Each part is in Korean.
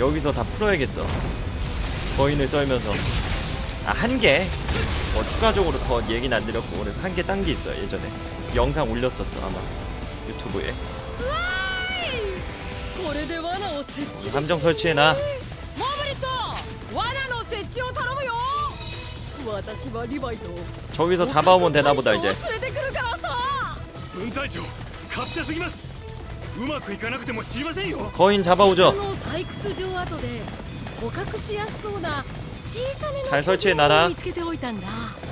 여기서 다 풀어야겠어. 거인을 썰면서. 아, 한 개. 뭐 추가적으로 더 얘기는 안 드렸고, 그래서 한 개 딴 게 있어요. 예전에 영상 올렸었어 아마 유튜브에. 함정 설치해놔. 저기서 잡아오면 되나보다 이제. 거인 잡아오죠. 잘 설치해놔라.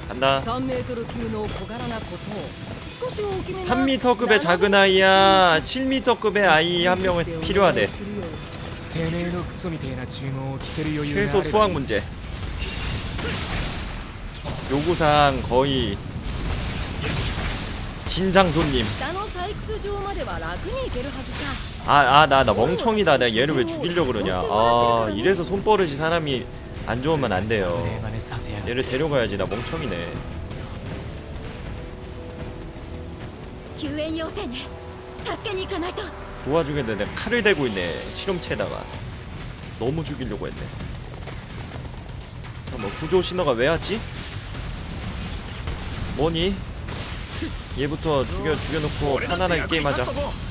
간다. 3m급의 작은 아이야. 7m급의 아이 한 명은 필요하대. 최소 수학 문제. 요구사항 거의 진상 손님. 나 멍청이다. 내가 얘를 왜 죽이려고 그러냐. 아, 이래서 손버릇이 사람이 안 좋으면 안 돼요. 얘를 데려가야지. 나 멍청이네. 도와주겠네. 내가 칼을 대고 있네. 실험체에다가. 너무 죽이려고 했네. 뭐 구조 신호가 왜 왔지? 뭐니? 얘부터 죽여놓고 편안하게 게임하자. 오케이.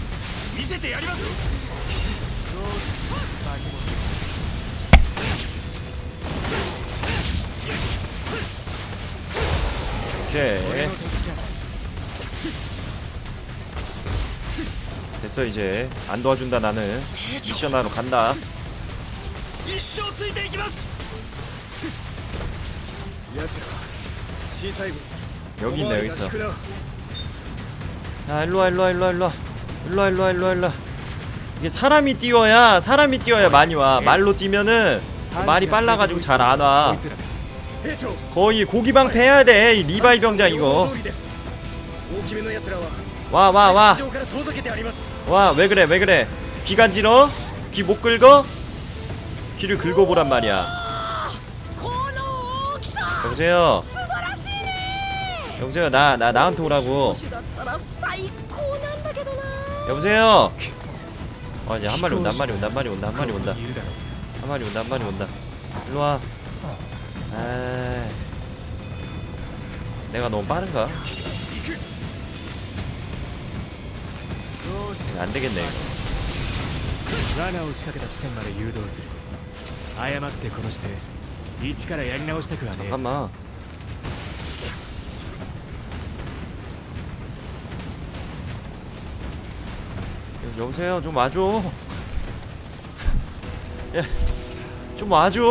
됐어 이제. 안 도와준다 나는. 미션 하러 간다. 여기 있네. 여기 있어. 아, 일로와. 이게 사람이 뛰어야 많이 와. 말로 뛰면은 말이 빨라가지고 잘 안 와. 거의 고기방패 해야 돼. 이 리바이 병장 이거. 와. 왜 그래. 귀 간지러? 귀 못 긁어? 귀를 긁어보란 말이야. 여보세요. 나한테 오라고. 여보세요. 아, 이제 한 마리 온다. 일로 와. 아, 내가 너무 빠른가? 안 되겠네 이거. 잠깐만. 여보세요, 좀 와줘. 야, 좀 와줘.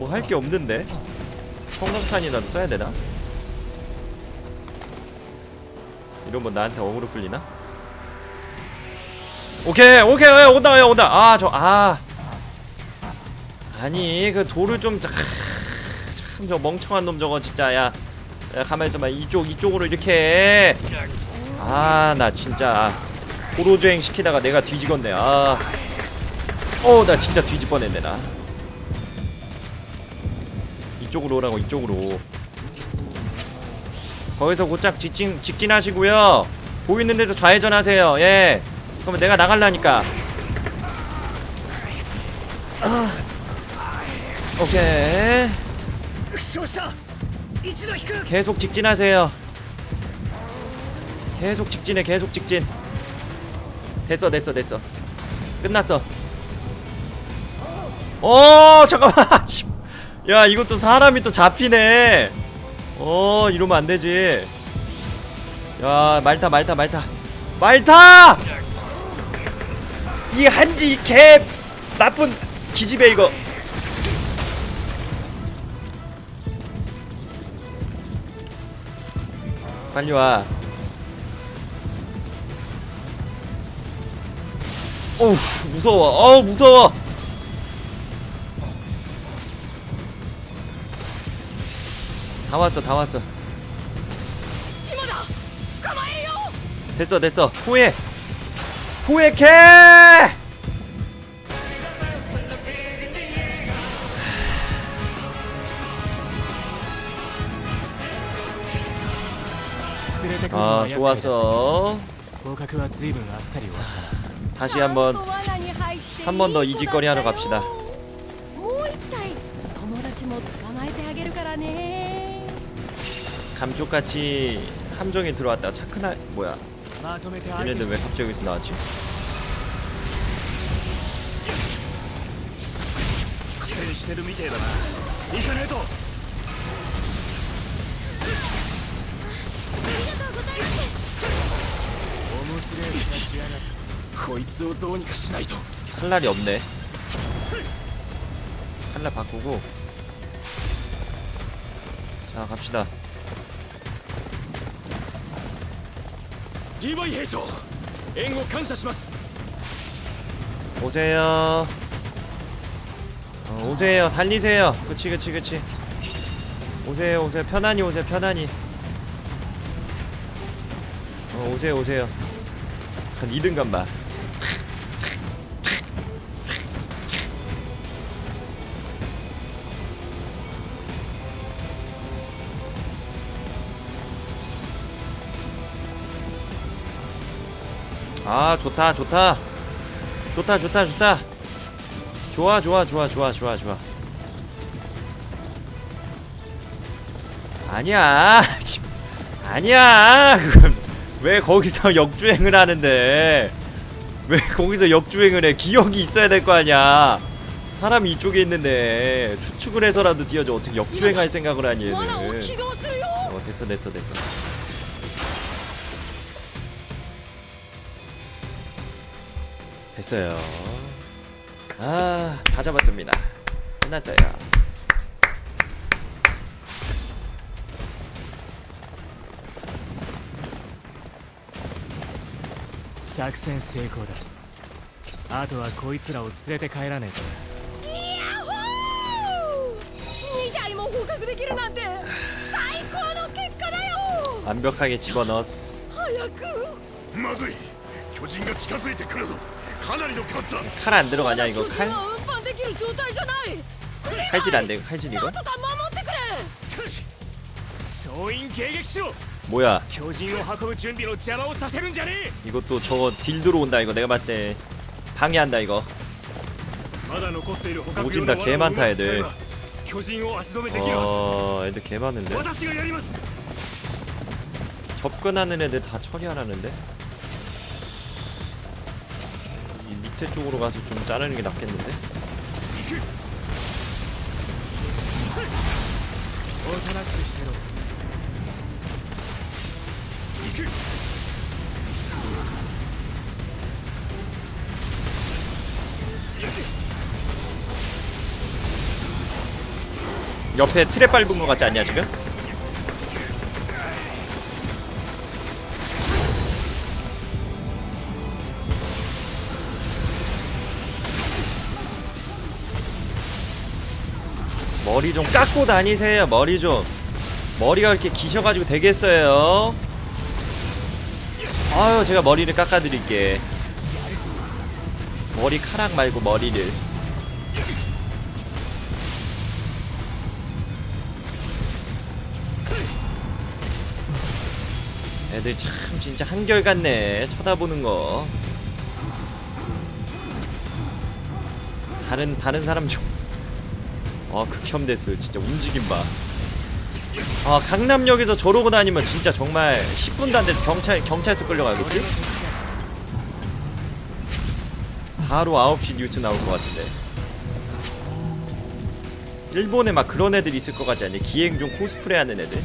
뭐 할 게 없는데. 성광탄이라도 써야 되나? 이러면 나한테 어그로 끌리나? 오케이, 온다. 아니 그 돌을 좀. 참 저 멍청한 놈 저거 진짜. 야 가만히 있어봐. 이쪽으로 이렇게. 아, 나 진짜 도로주행 시키다가 내가 뒤지겠네. 아, 나 진짜 뒤질 뻔했네. 나 이쪽으로 오라고. 이쪽으로. 거기서 곧장 직진하시고요. 보이는 데서 좌회전하세요. 예. 그러면 내가 나갈라니까. 오케이. 계속 직진하세요. 계속 직진. 됐어. 끝났어. 오, 잠깐만. 야, 이것도 사람이 또 잡히네. 이러면 안 되지. 야, 말타. 이 한지 이 개 나쁜 기집애 이거. 빨리 와. 어우, 무서워. 다 왔어. 됐어. 후회 캐! 아, 좋았어. 다시 한번 한 번 더 이 짓거리 하러 갑시다. 감쪽같이 함정에 들어왔다가 차크나 뭐야? 얘네들 왜 갑자기 여기서 나왔지? 칼날이 없네. 칼날 바꾸고. 자, 갑시다. 리바이 회장,援護 감사します. 오세요. 오세요. 달리세요. 그치 그치 그치. 오세요 오세요. 편안히 오세요. 편안히. 오세요 오세요. 한 2등간 봐. 아, 좋다 좋다 좋다 좋다 좋다. 좋아 좋아 좋아 좋아 좋아 좋아. 아니야 아니야. 왜 거기서 역주행을 하는데? 왜 거기서 역주행을 해? 기억이 있어야 될 거 아니야. 사람이 이쪽에 있는데 추측을 해서라도 뛰어줘. 어떻게 역주행할 생각을 하니 얘는. 됐어 됐어 됐어. 됐어요. 아, 다 잡았습니다. 끝났어요. 작전 성공だ. 아도와 こいつらを連れて帰らねえと. 완벽하게 집어넣었어. 칼 안 들어가냐 이거? 칼? 칼질 안 돼. 칼질 이거? 뭐야? 이것도 저거 딜 들어온다 이거. 내가 봤을 때 방해한다 이거. 오진다 개 많다 애들. 애들 개 많은데. 접근하는 애들 다 처리하라는데? 밑에 쪽으로 가서 좀 자르는 게 낫겠는데? 옆에 트랩 밟은 거 같지 않냐 지금? 머리 좀 깎고 다니세요. 머리 좀. 머리가 이렇게 기셔가지고 되겠어요? 아유, 제가 머리를 깎아드릴게. 머리카락 말고 머리를. 애들 참 진짜 한결같네. 쳐다보는 거. 다른 사람 좀. 아, 극혐됐어요. 진짜 움직임 봐. 아, 강남역에서 저러고 다니면 진짜 정말 10분도 안 돼서 경찰서 끌려가겠지? 바로 9시 뉴스 나올 것 같은데. 일본에 막 그런 애들 있을 것 같지 않니? 기행종 코스프레 하는 애들.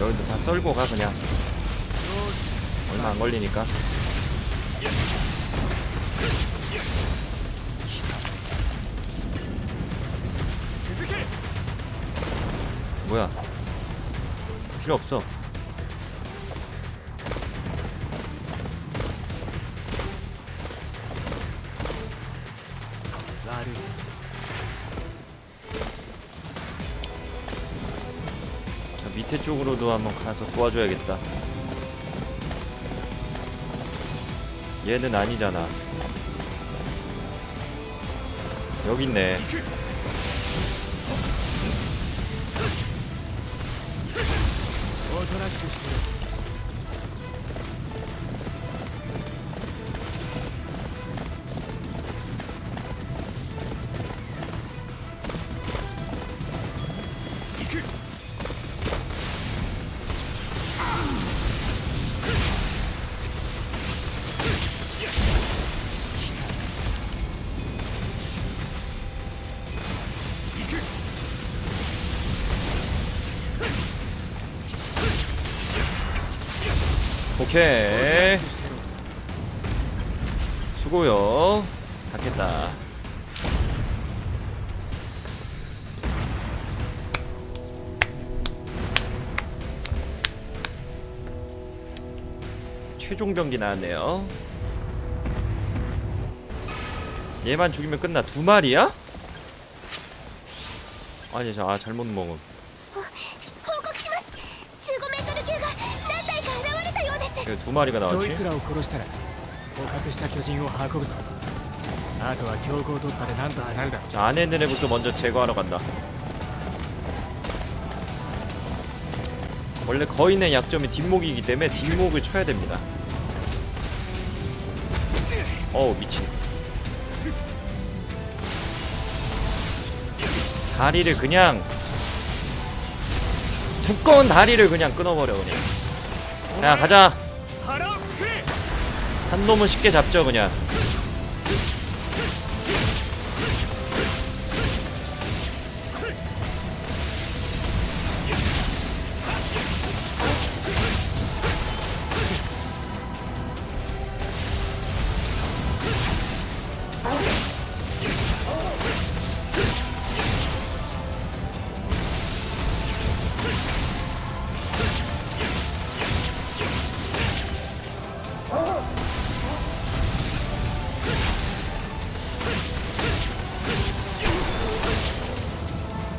여기도 다 썰고 가 그냥. 얼마 안 걸리니까. 뭐야? 필요 없어. 밑에 쪽으로도 한번 가서 도와줘야겠다. 얘는 아니잖아. 여기 있네. 오케이, 수고요. 닫겠다. 최종 경기 나왔네요. 얘만 죽이면 끝나. 2마리야? 아니, 아, 잘못 먹음. 왜 2마리가 나왔지? 자, 안에 있는 애부터 먼저 제거하러 간다. 원래 거인의 약점이 뒷목이기 때문에 뒷목을 쳐야 됩니다. 어우, 미친. 다리를 그냥, 두꺼운 다리를 그냥 끊어버려, 그냥. 야, 가자. 한 놈은 쉽게 잡죠, 그냥.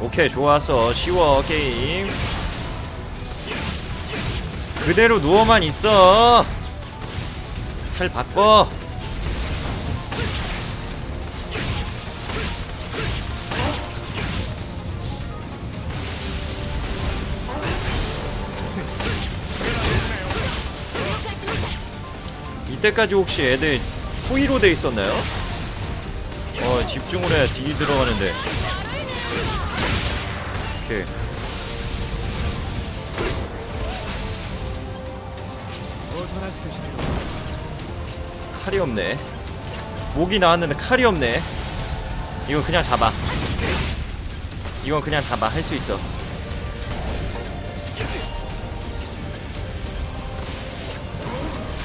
오케이, 좋았어. 쉬워, 게임. 그대로 누워만 있어. 칼 바꿔. 이때까지 혹시 애들 호의로 돼 있었나요? 어, 집중을 해야 딜이 들어가는데. 칼이 없네. 목이 나왔는데 칼이 없네. 이건 그냥 잡아. 이건 그냥 잡아. 할 수 있어.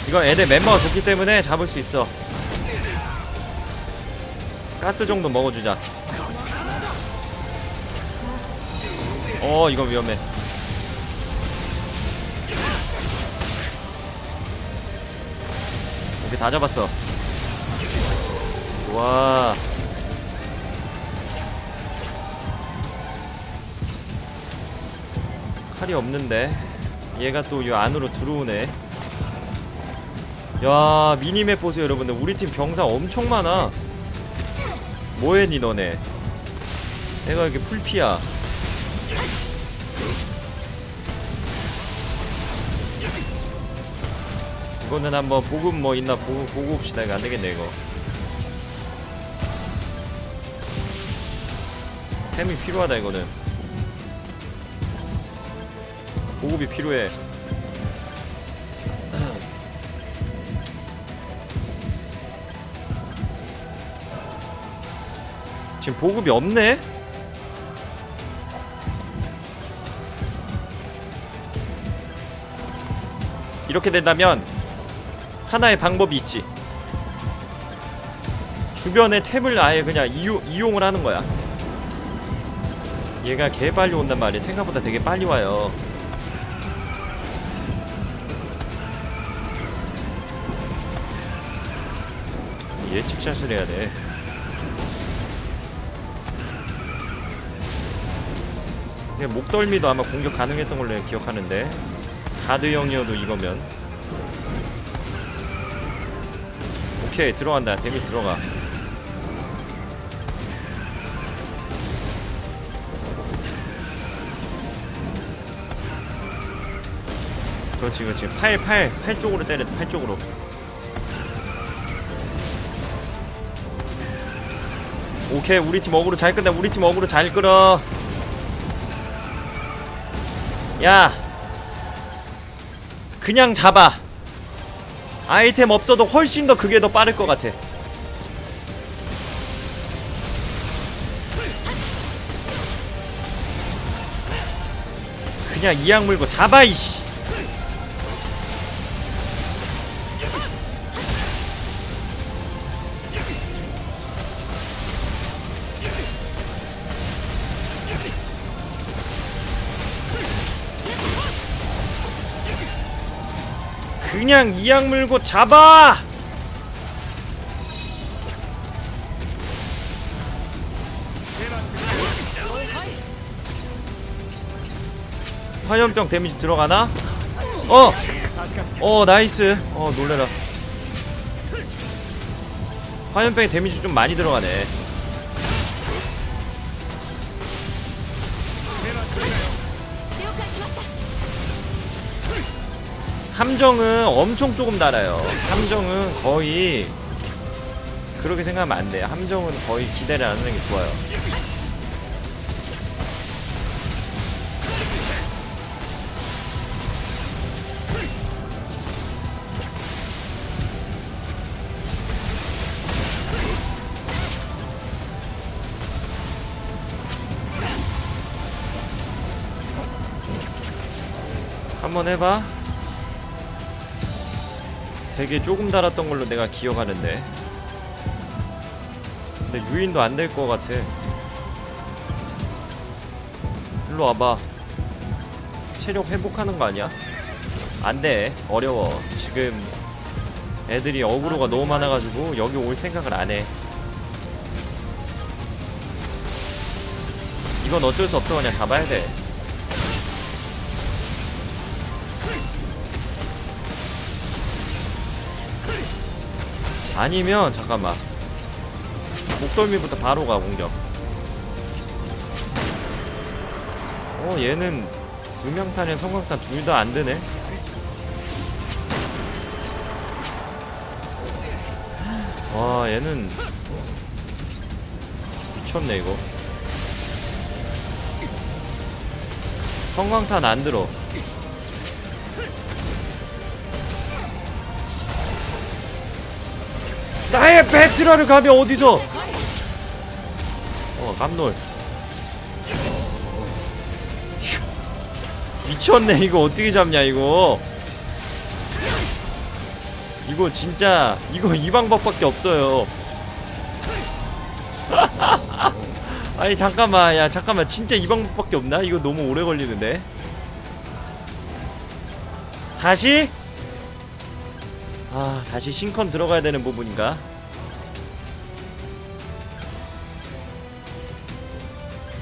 이건 애들 멤버가 좋기 때문에 잡을 수 있어. 가스 정도 먹어주자. 어, 이건 위험해. 오케이, 다 잡았어. 와. 칼이 없는데 얘가 또 이 안으로 들어오네. 야, 미니맵 보세요, 여러분들. 우리 팀 병사 엄청 많아. 뭐했니 너네? 내가 이렇게 풀피야. 이거는 한번 보급 뭐 있나 보고 봅시다. 이거 안되겠네. 이거 템이 필요하다. 이거는 보급이 필요해. 지금 보급이 없네? 이렇게 된다면 하나의 방법이 있지. 주변에 탭을 아예 그냥 이용을 하는 거야. 얘가 개 빨리 온단 말이야. 생각보다 되게 빨리 와요. 예측샷을 해야 돼. 목덜미도 아마 공격 가능했던 걸로 기억하는데 가드형이어도 이거면 오케이, 들어간다. 데미지 들어가. 그렇지 그렇지. 팔 쪽으로 때려. 팔 쪽으로. 오케이, 우리 팀 어그로 잘 끈다. 우리 팀 어그로 잘 끌어. 야, 그냥 잡아. 아이템 없어도 훨씬 더 그게 더 빠를 것 같아. 그냥 이악 물고 잡아 이씨. 그냥 이악 물고 잡아! 화염병 데미지 들어가나? 어! 어, 나이스. 어, 놀래라. 화염병에 데미지 좀 많이 들어가네. 함정은 엄청 조금 달아요. 함정은 거의 그렇게 생각하면 안 돼요. 함정은 거의 기대를 안 하는 게 좋아요. 한번 해봐. 되게 조금 달았던 걸로 내가 기억하는데, 근데 유인도 안 될 것 같아. 일로 와봐. 체력 회복하는 거 아니야? 안 돼. 어려워. 지금 애들이 어그로가 너무 많아가지고 여기 올 생각을 안 해. 이건 어쩔 수 없어. 그냥 잡아야 돼. 아니면 잠깐만, 목덜미부터 바로 가 공격. 어, 얘는 음향탄이랑 성광탄 둘 다 안 되네. 와, 얘는 미쳤네 이거. 성광탄 안 들어. 나의 베트라를 가면 어디서? 어, 깜놀. 미쳤네. 이거 어떻게 잡냐 이거. 이거 진짜 이거 이 방법밖에 없어요. 아니 잠깐만, 야 잠깐만, 진짜 이 방법밖에 없나? 이거 너무 오래 걸리는데. 다시? 아, 다시 신컨 들어가야 되는 부분인가?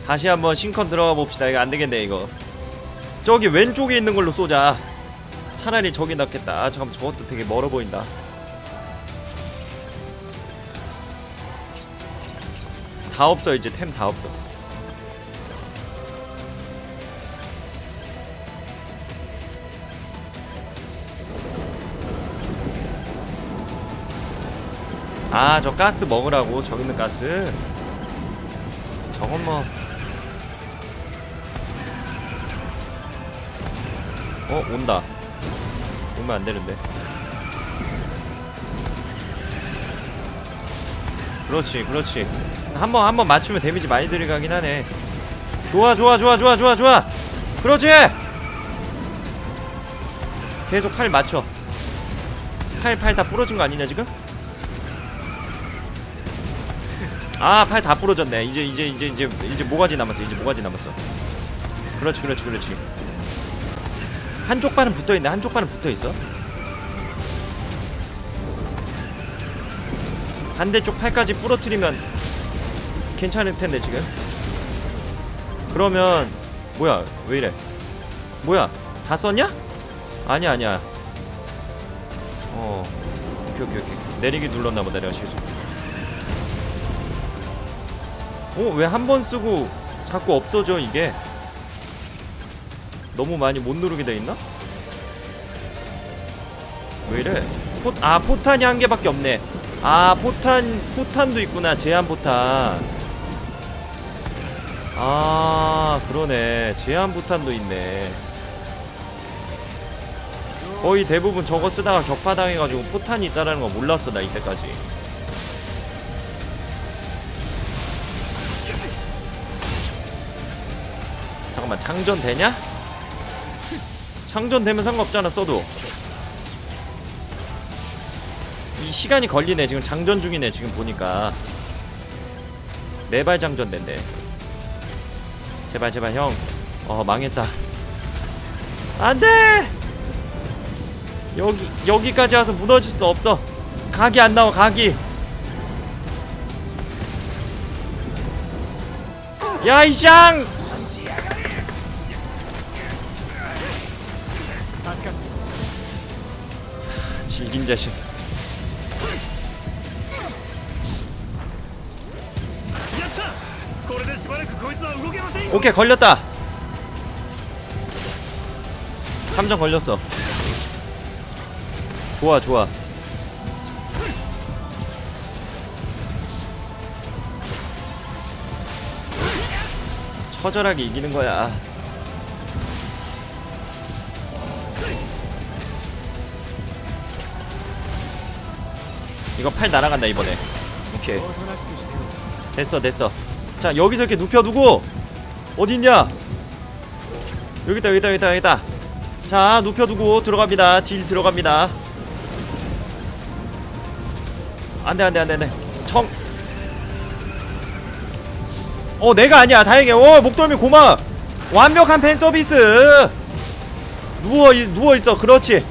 다시 한번 신컨 들어가 봅시다. 이거 안되겠네 이거. 저기 왼쪽에 있는 걸로 쏘자. 차라리 저기 낫겠다. 아 잠깐만, 저것도 되게 멀어 보인다. 다 없어 이제. 템 다 없어. 아, 저 가스 먹으라고. 저기 있는 가스. 저건 뭐. 어, 온다. 오면 안 되는데. 그렇지, 그렇지. 한번 맞추면 데미지 많이 들어가긴 하네. 좋아, 좋아, 좋아, 좋아, 좋아, 좋아. 그렇지! 계속 팔 맞춰. 팔 다 부러진 거 아니냐, 지금? 아, 팔 다 부러졌네. 이제 모가지 남았어. 이제 모가지 남았어. 그렇지, 그렇지, 그렇지. 한쪽 발은 붙어 있네. 한쪽 발은 붙어 있어. 반대쪽 팔까지 부러뜨리면 괜찮을 텐데 지금. 그러면 뭐야 왜 이래. 뭐야 다 썼냐? 아니야 아니야. 오케이. 내리기 눌렀나보다 내가 실수. 왜 한 번 쓰고 자꾸 없어져 이게. 너무 많이 못 누르게 돼있나? 왜 이래. 아 포탄이 한 개밖에 없네. 아 포탄도 있구나. 제한포탄. 아 그러네. 제한포탄도 있네. 거의 대부분 저거 쓰다가 격파당해가지고 포탄이 있다라는 거 몰랐어 나 이때까지. 잠깐만 장전되냐? 장전되면 상관없잖아 써도. 이 시간이 걸리네 지금. 장전 중이네 지금 보니까. 네 발 장전된대. 제발 형. 망했다. 안돼. 여기까지 와서 무너질 수 없어. 각이 안 나와 각이. 야 이샹. 질긴 자식. 오케이 걸렸다. 3점 걸렸어. 좋아. 처절하게 이기는 거야. 이거 팔 날아간다 이번에. 오케이 됐어. 자 여기서 이렇게 눕혀두고. 어딨냐. 여기다. 자 눕혀두고 들어갑니다. 딜 들어갑니다. 안돼. 내가 아니야. 다행이야. 목덜미 고마워. 완벽한 팬 서비스. 누워있어. 그렇지.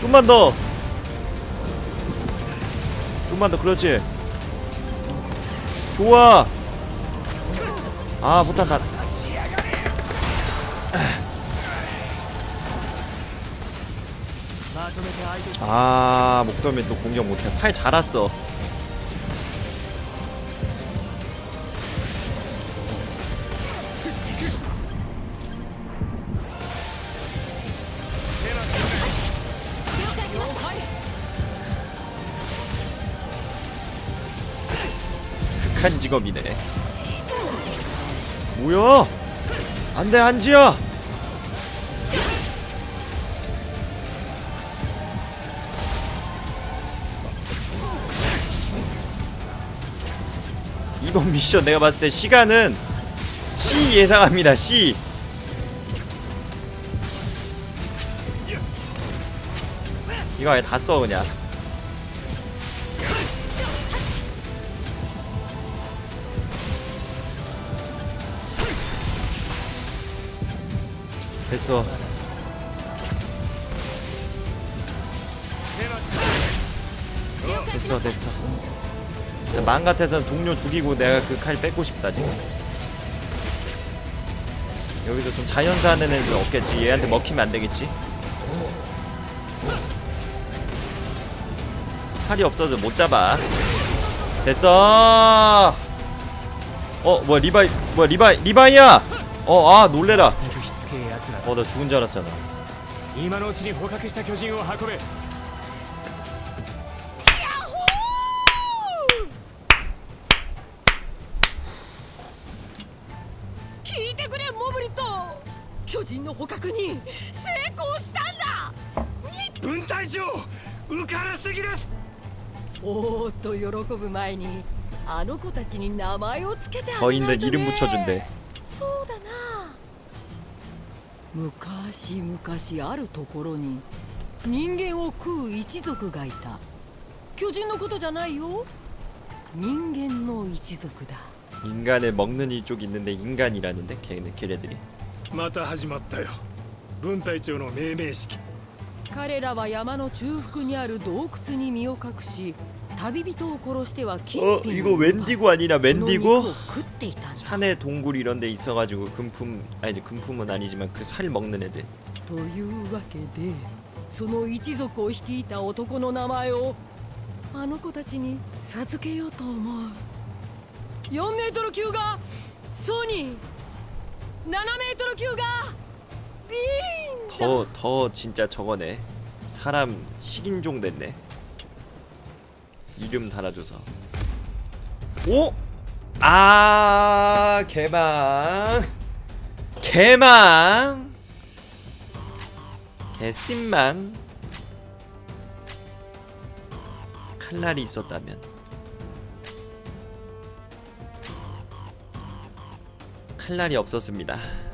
좀만 더. 그렇지. 좋아. 아 포탄 다. 아 목덜미 또 공격 못해. 팔 자랐어. 극한 직업이네. 뭐야? 안돼 한지야. 이번 미션 내가 봤을 때 시간은 C 예상합니다. C. 이거 아예 다 써 그냥. 됐어. 됐어. 마음 같아서는 동료 죽이고 내가 그 칼 뺏고 싶다 지금. 여기서 좀 자연사하는 애들 없겠지. 얘한테 먹히면 안 되겠지. 칼이 없어서 못 잡아. 됐어. 뭐야 리바이. 뭐야 리바이야. 아 놀래라. 나 죽은 줄 알았잖아. 거인들 이름 붙여준대. 인간을 먹는 이쪽이 있는데 인간이라는데 걔네들이. また始まったよ。分隊長の命名式。彼らは山の中腹にある洞窟に身を隠し、旅人を殺しては어 이거 웬디고 아니라 맨디고 산에 동굴 이런 데 있어가지고 금품 아니 금품은 아니지만 그 살 먹는 애들. というわけでその一族を率いた男の名前をあの子たちに授けようと思う。4メートル級がソニー、7メートル級がリン。더 진짜 저거네. 사람 식인종 됐네. 이름 달아줘서. 오? 아, 개망. 개망. 개신망. 칼날이 있었다면. 칼날이 없었습니다.